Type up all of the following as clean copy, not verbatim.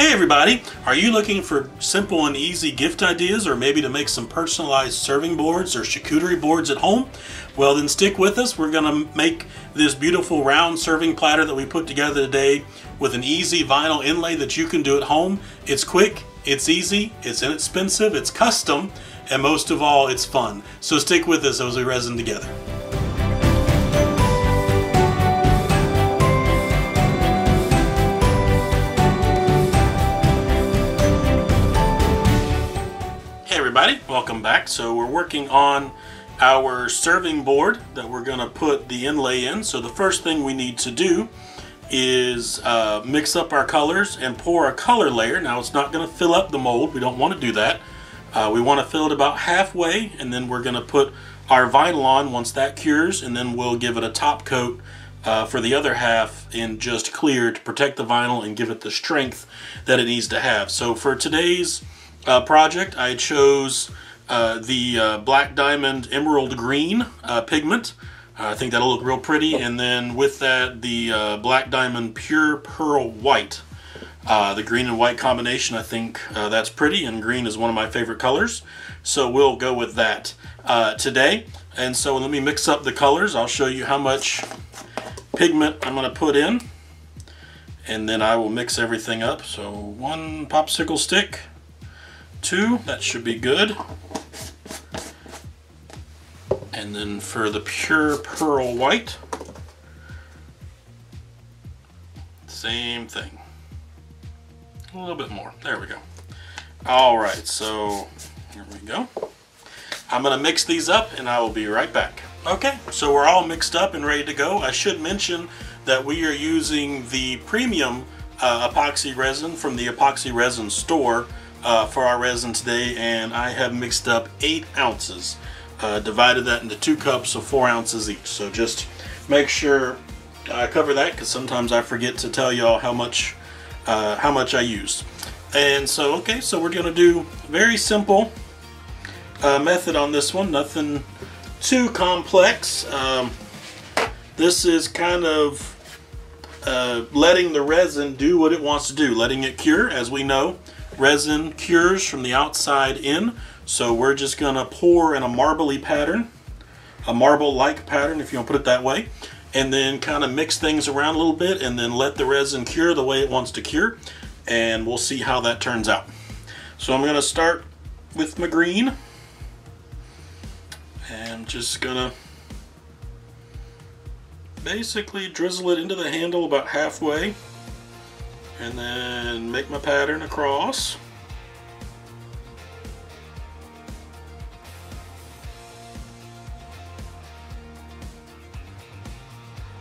Hey everybody, are you looking for simple and easy gift ideas, or maybe to make some personalized serving boards or charcuterie boards at home? Well, then stick with us. We're going to make this beautiful round serving platter that we put together today with an easy vinyl inlay that you can do at home. It's quick, it's easy, it's inexpensive, it's custom, and most of all, it's fun. So stick with us as we resin together. Welcome back. So we're working on our serving board that we're going to put the inlay in. So the first thing we need to do is mix up our colors and pour a color layer. Now it's not going to fill up the mold. We don't want to do that. We want to fill it about halfway, and then we're going to put our vinyl on once that cures, and then we'll give it a top coat for the other half in just clear to protect the vinyl and give it the strength that it needs to have. So for today's project, I chose the Black Diamond Emerald Green pigment. I think that'll look real pretty, and then with that, the Black Diamond Pure Pearl White. The green and white combination, I think that's pretty, and green is one of my favorite colors, so we'll go with that today. And so let me mix up the colors. I'll show you how much pigment I'm going to put in, and then I will mix everything up. So one popsicle stick, two, that should be good. And then for the pure pearl white, same thing, a little bit more. There we go. All right, so here we go. I'm gonna mix these up and I will be right back. Okay, so we're all mixed up and ready to go. I should mention that we are using the premium epoxy resin from the Epoxy Resin Store for our resin today, and I have mixed up 8 ounces, divided that into 2 cups of 4 ounces each. So just make sure I cover that, because sometimes I forget to tell y'all how much I used. And so okay, so we're gonna do very simple method on this one, nothing too complex. This is kind of letting the resin do what it wants to do, letting it cure. As we know, resin cures from the outside in, so we're just gonna pour in a marbly pattern, a marble-like pattern, if you want to put it that way, and then kind of mix things around a little bit, and then let the resin cure the way it wants to cure, and we'll see how that turns out. So I'm gonna start with my green, and just gonna basically drizzle it into the handle about halfway, and then make my pattern across.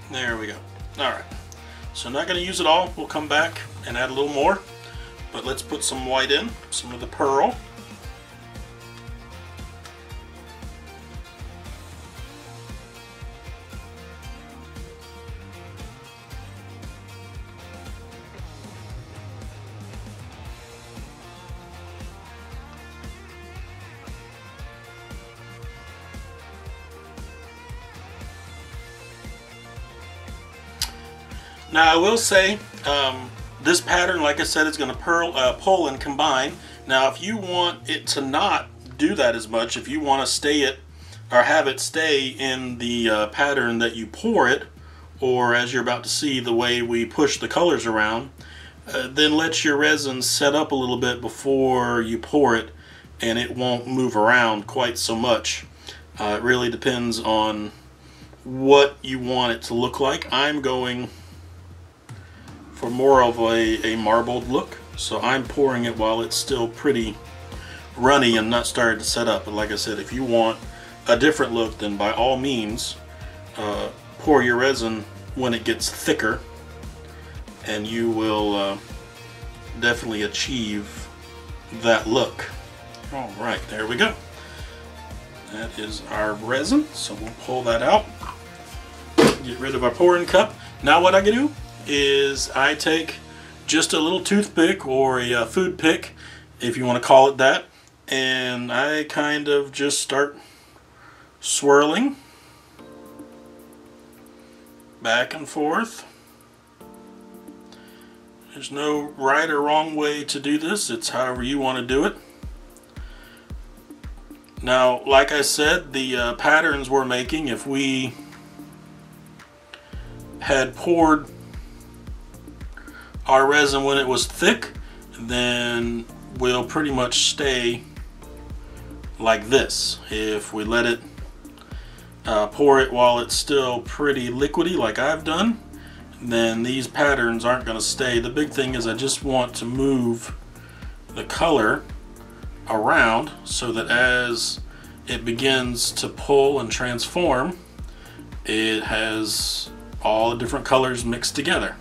There we go. All right, so I'm not gonna use it all. We'll come back and add a little more, but let's put some white in, some of the pearl. Now I will say, this pattern, like I said, is going to pull and combine. Now if you want it to not do that as much, if you want to stay it or have it stay in the pattern that you pour it, or as you're about to see the way we push the colors around, then let your resin set up a little bit before you pour it, and it won't move around quite so much. It really depends on what you want it to look like. I'm going for more of a marbled look, so I'm pouring it while it's still pretty runny and not started to set up. But like I said, if you want a different look, then by all means pour your resin when it gets thicker, and you will definitely achieve that look. All right, there we go. That is our resin, so we'll pull that out, get rid of our pouring cup. Now what I can do is I take just a little toothpick, or a food pick if you want to call it that, and I kind of just start swirling back and forth There's no right or wrong way to do this. It's however you want to do it. Now, like I said, the patterns we're making, if we had poured our resin when it was thick, then we'll pretty much stay like this. If we let it pour it while it's still pretty liquidy, like I've done, then these patterns aren't going to stay. The big thing is I just want to move the color around so that as it begins to pull and transform, it has all the different colors mixed together.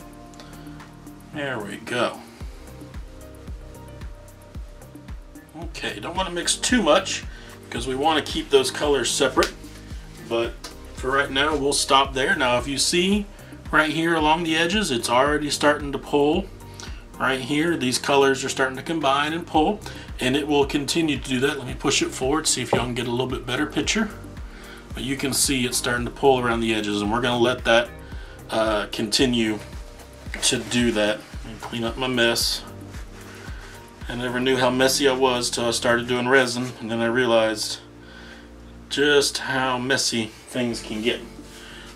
There we go. Okay, don't want to mix too much because we want to keep those colors separate, but for right now we'll stop there. Now if you see right here along the edges, it's already starting to pull. Right here, these colors are starting to combine and pull, and it will continue to do that. Let me push it forward, see if y'all can get a little bit better picture. But you can see it's starting to pull around the edges, and we're going to let that continue to do that. Let me clean up my mess. I never knew how messy I was till I started doing resin, and then I realized just how messy things can get.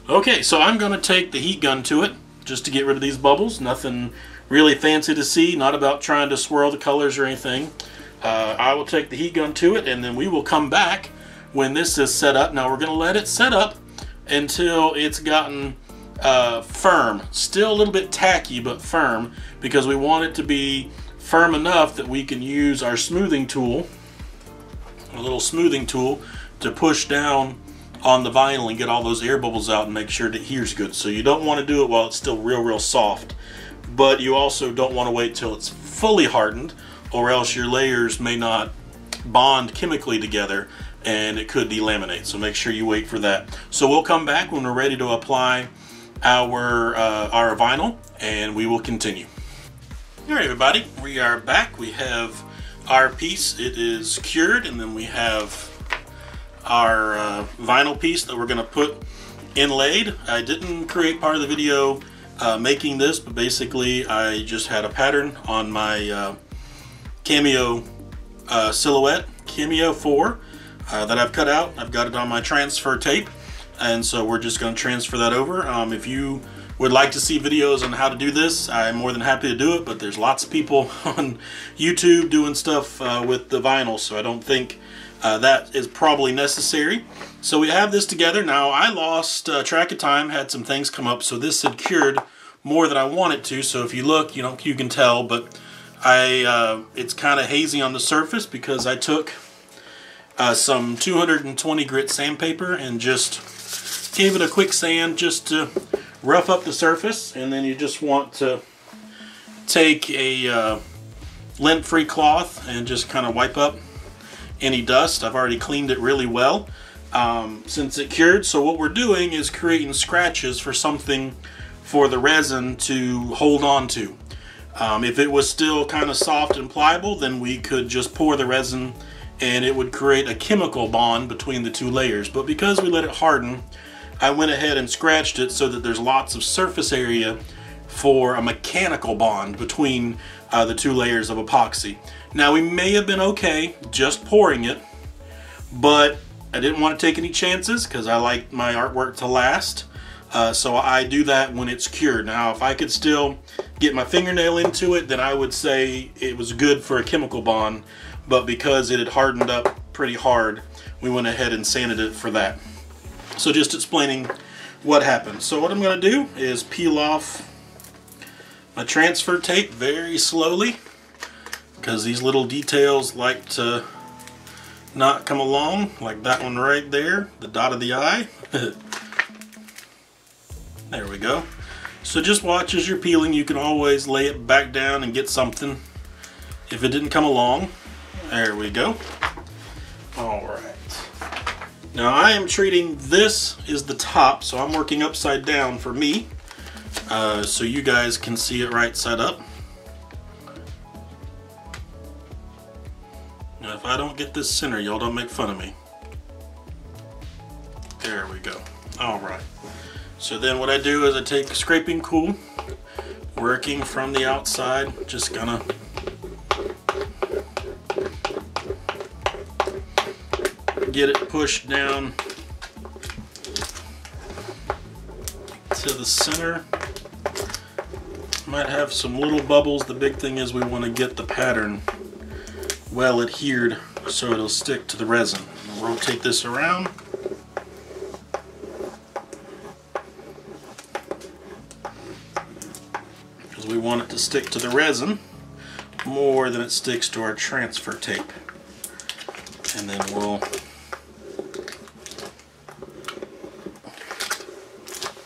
Okay, so I'm going to take the heat gun to it just to get rid of these bubbles. Nothing really fancy to see, not about trying to swirl the colors or anything. I will take the heat gun to it, and then we will come back when this is set up. Now we're going to let it set up until it's gotten firm. Still a little bit tacky, but firm, because we want it to be firm enough that we can use our smoothing tool, a little smoothing tool, to push down on the vinyl and get all those air bubbles out and make sure it adheres good. So you don't want to do it while it's still real soft. But you also don't want to wait till it's fully hardened, or else your layers may not bond chemically together and it could delaminate. So make sure you wait for that. So we'll come back when we're ready to apply our vinyl, and we will continue. All right, everybody, we are back. We have our piece. It is cured, and then we have our vinyl piece that we're going to put inlaid. I didn't create part of the video making this, but basically I just had a pattern on my Cameo Silhouette Cameo 4 that I've cut out. I've got it on my transfer tape, and so we're just going to transfer that over. If you would like to see videos on how to do this, I'm more than happy to do it, but there's lots of people on YouTube doing stuff with the vinyl, so I don't think that is probably necessary. So we have this together. Now I lost track of time, had some things come up, so this had cured more than I wanted to. So if you look, you can tell, but it's kind of hazy on the surface because I took some 220 grit sandpaper and just gave it a quick sand just to rough up the surface. And then you just want to take a lint-free cloth and just kind of wipe up any dust. I've already cleaned it really well since it cured. So what we're doing is creating scratches for something for the resin to hold on to. If it was still kind of soft and pliable, then we could just pour the resin and it would create a chemical bond between the two layers. But because we let it harden, I went ahead and scratched it so that there's lots of surface area for a mechanical bond between the two layers of epoxy. Now we may have been okay just pouring it, but I didn't want to take any chances because I like my artwork to last. So I do that when it's cured. Now if I could still get my fingernail into it, then I would say it was good for a chemical bond, but because it had hardened up pretty hard, we went ahead and sanded it for that. So just explaining what happened. So what I'm going to do is peel off my transfer tape very slowly, because these little details like to not come along, like that one right there, the dot of the eye. There we go. So just watch as you're peeling. You can always lay it back down and get something if it didn't come along. There we go. All right. Now I am treating this is the top, so I'm working upside down for me, so you guys can see it right side up. Now, if I don't get this center, y'all don't make fun of me. There we go. All right. So then what I do is I take scraping tool, working from the outside, just gonna get it pushed down to the center. Might have some little bubbles. The big thing is we want to get the pattern well adhered so it'll stick to the resin. We'll rotate this around. Because we want it to stick to the resin more than it sticks to our transfer tape. And then we'll...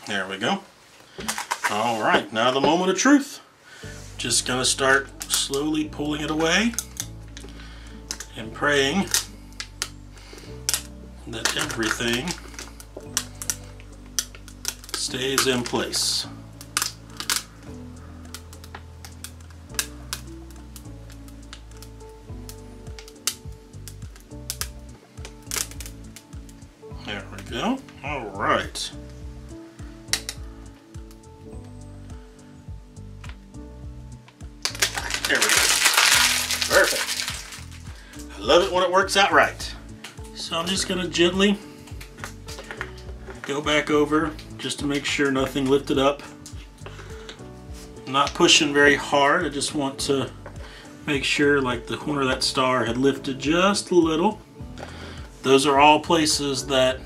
there we go. Alright, now the moment of truth. Just gonna start slowly pulling it away and praying that everything stays in place. There we go. Alright. There we go. Perfect. I love it when it works out right. So I'm just going to gently go back over just to make sure nothing lifted up. I'm not pushing very hard. I just want to make sure like the corner of that star had lifted just a little. Those are all places that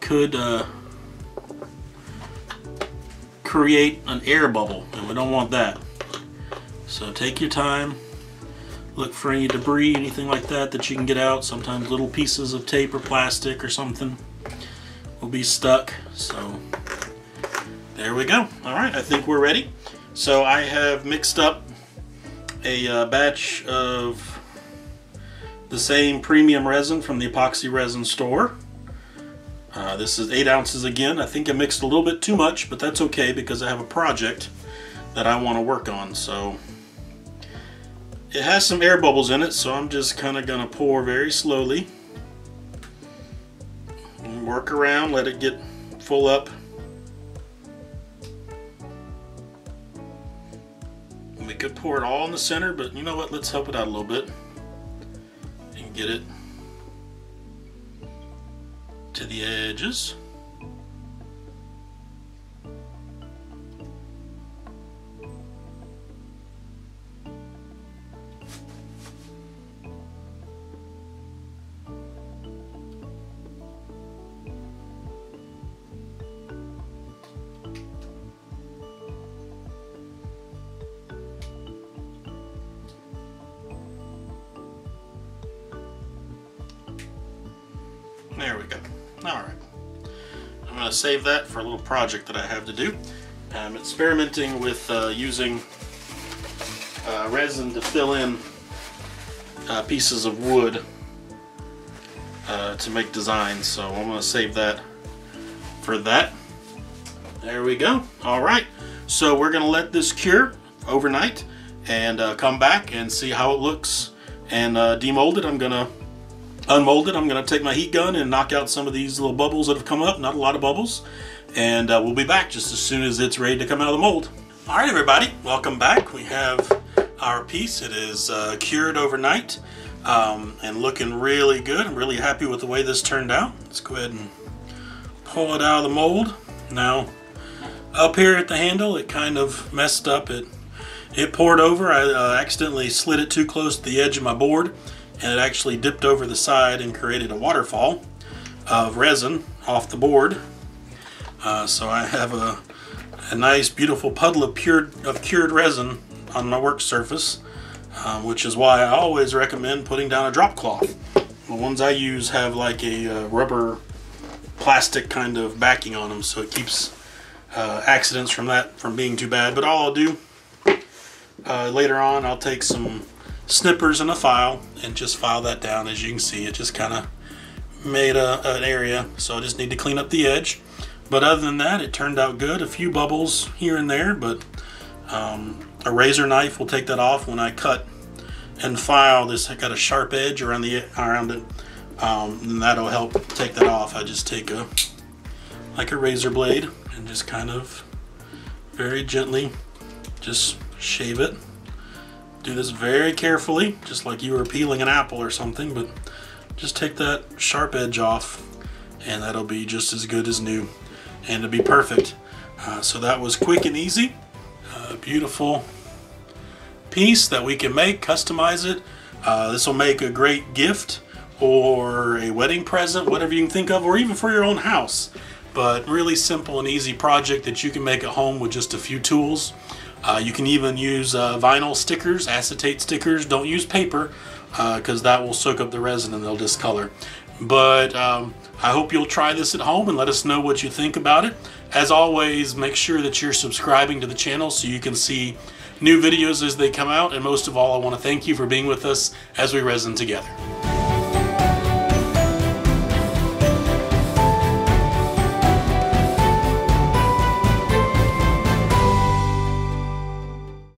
could create an air bubble, and we don't want that. So take your time, look for any debris, anything like that that you can get out. Sometimes little pieces of tape or plastic or something will be stuck. So there we go. All right, I think we're ready. So I have mixed up a batch of the same premium resin from the Epoxy Resin Store. This is 8 ounces again. I think I mixed a little bit too much, but that's okay because I have a project that I want to work on. So it has some air bubbles in it, so I'm just kind of going to pour very slowly and work around, let it get full up. And we could pour it all in the center, but you know what, let's help it out a little bit and get it to the edges. There we go. Alright. I'm going to save that for a little project that I have to do. I'm experimenting with using resin to fill in pieces of wood to make designs, so I'm going to save that for that. There we go. Alright. So we're going to let this cure overnight and come back and see how it looks and demold it. I'm going to unmold it. I'm going to take my heat gun and knock out some of these little bubbles that have come up. Not a lot of bubbles. And we'll be back just as soon as it's ready to come out of the mold. All right, everybody. Welcome back. We have our piece. It is cured overnight and looking really good. I'm really happy with the way this turned out. Let's go ahead and pull it out of the mold. Now, up here at the handle, it kind of messed up. It poured over. I accidentally slid it too close to the edge of my board, and it actually dipped over the side and created a waterfall of resin off the board. So I have a nice beautiful puddle of cured resin on my work surface, which is why I always recommend putting down a drop cloth. The ones I use have like a rubber plastic kind of backing on them, so it keeps accidents from being too bad. But all I'll do later on, I'll take some snippers and a file and just file that down. As you can see, it just kind of made an area, so I just need to clean up the edge. But other than that, it turned out good. A few bubbles here and there, but a razor knife will take that off. When I cut and file this, I got a sharp edge around it, and that'll help take that off. I just take a razor blade and just kind of very gently just shave it. Do this very carefully, just like you were peeling an apple or something, but just take that sharp edge off and that'll be just as good as new and it'll be perfect. So that was quick and easy, beautiful piece that we can make, customize it. This will make a great gift or a wedding present, whatever you can think of, or even for your own house. But really simple and easy project that you can make at home with just a few tools. You can even use vinyl stickers, acetate stickers. Don't use paper because that will soak up the resin and they'll discolor. But I hope you'll try this at home and let us know what you think about it. As always, make sure that you're subscribing to the channel so you can see new videos as they come out. And most of all, I want to thank you for being with us as we resin together.